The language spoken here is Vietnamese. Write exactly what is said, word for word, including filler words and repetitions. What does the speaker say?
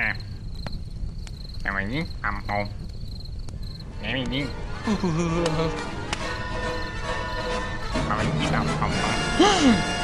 à, làm mày nhí âm hồn ném mày nhí làm mày nhí làm hồn.